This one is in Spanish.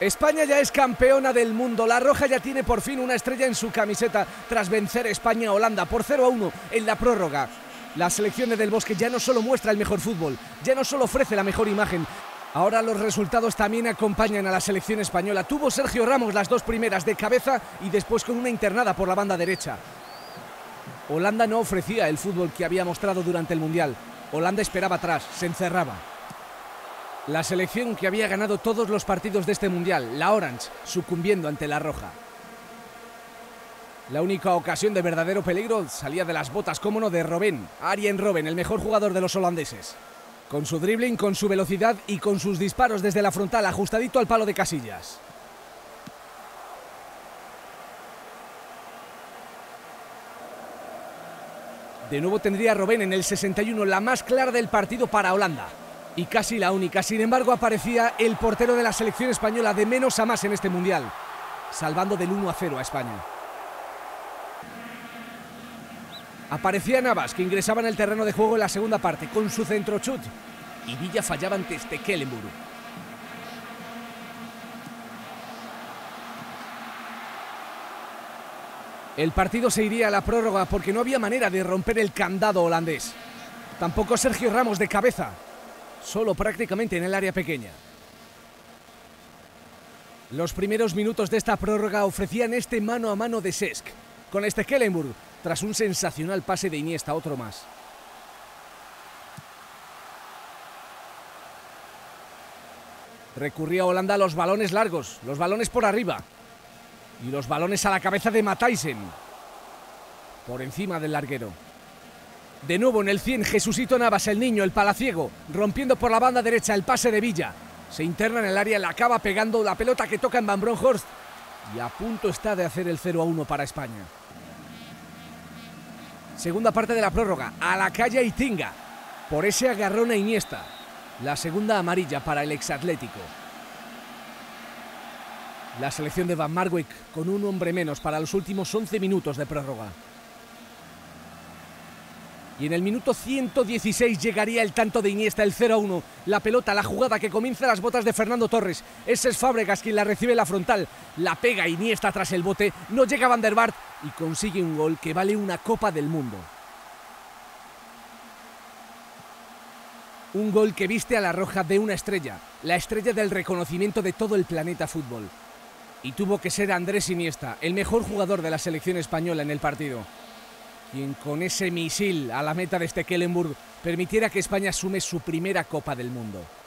España ya es campeona del mundo. La roja ya tiene por fin una estrella en su camiseta tras vencer España a Holanda por 0-1 en la prórroga. La selección de Del Bosque ya no solo muestra el mejor fútbol, ya no solo ofrece la mejor imagen. Ahora los resultados también acompañan a la selección española. Tuvo Sergio Ramos las dos primeras de cabeza y después con una internada por la banda derecha. Holanda no ofrecía el fútbol que había mostrado durante el Mundial. Holanda esperaba atrás, se encerraba. La selección que había ganado todos los partidos de este Mundial, la Orange, sucumbiendo ante la Roja. La única ocasión de verdadero peligro salía de las botas, cómo no, de Robben. Arjen Robben, el mejor jugador de los holandeses. Con su dribbling, con su velocidad y con sus disparos desde la frontal, ajustadito al palo de Casillas. De nuevo tendría Robben en el 61, la más clara del partido para Holanda. Y casi la única. Sin embargo, aparecía el portero de la selección española de menos a más en este Mundial, salvando del 1-0 a España. Aparecía Navas, que ingresaba en el terreno de juego en la segunda parte con su centrochut. Y Villa fallaba ante Stekelenburg. El partido se iría a la prórroga porque no había manera de romper el candado holandés. Tampoco Sergio Ramos de cabeza, solo prácticamente en el área pequeña. Los primeros minutos de esta prórroga ofrecían este mano a mano de Sesc con Stekelenburg, tras un sensacional pase de Iniesta, otro más. Recurría Holanda a los balones largos, los balones por arriba y los balones a la cabeza de Matthijsen, por encima del larguero. De nuevo en el 100, Jesucito Navas, el niño, el palaciego, rompiendo por la banda derecha el pase de Villa. Se interna en el área, la acaba pegando, la pelota que toca en Van Bronhorst, y a punto está de hacer el 0-1 para España. Segunda parte de la prórroga, a la calle y tinga, por ese agarrón a Iniesta. La segunda amarilla para el exatlético. La selección de Van Marwijk con un hombre menos para los últimos 11 minutos de prórroga. Y en el minuto 116 llegaría el tanto de Iniesta, el 0-1. La pelota, la jugada que comienza a las botas de Fernando Torres. Ese es Fábregas quien la recibe en la frontal. La pega Iniesta tras el bote, no llega Van der Vaart y consigue un gol que vale una Copa del Mundo. Un gol que viste a la roja de una estrella, la estrella del reconocimiento de todo el planeta fútbol. Y tuvo que ser Andrés Iniesta, el mejor jugador de la selección española en el partido, quien con ese misil a la meta de Stekelenburg permitiera que España asume su primera Copa del Mundo.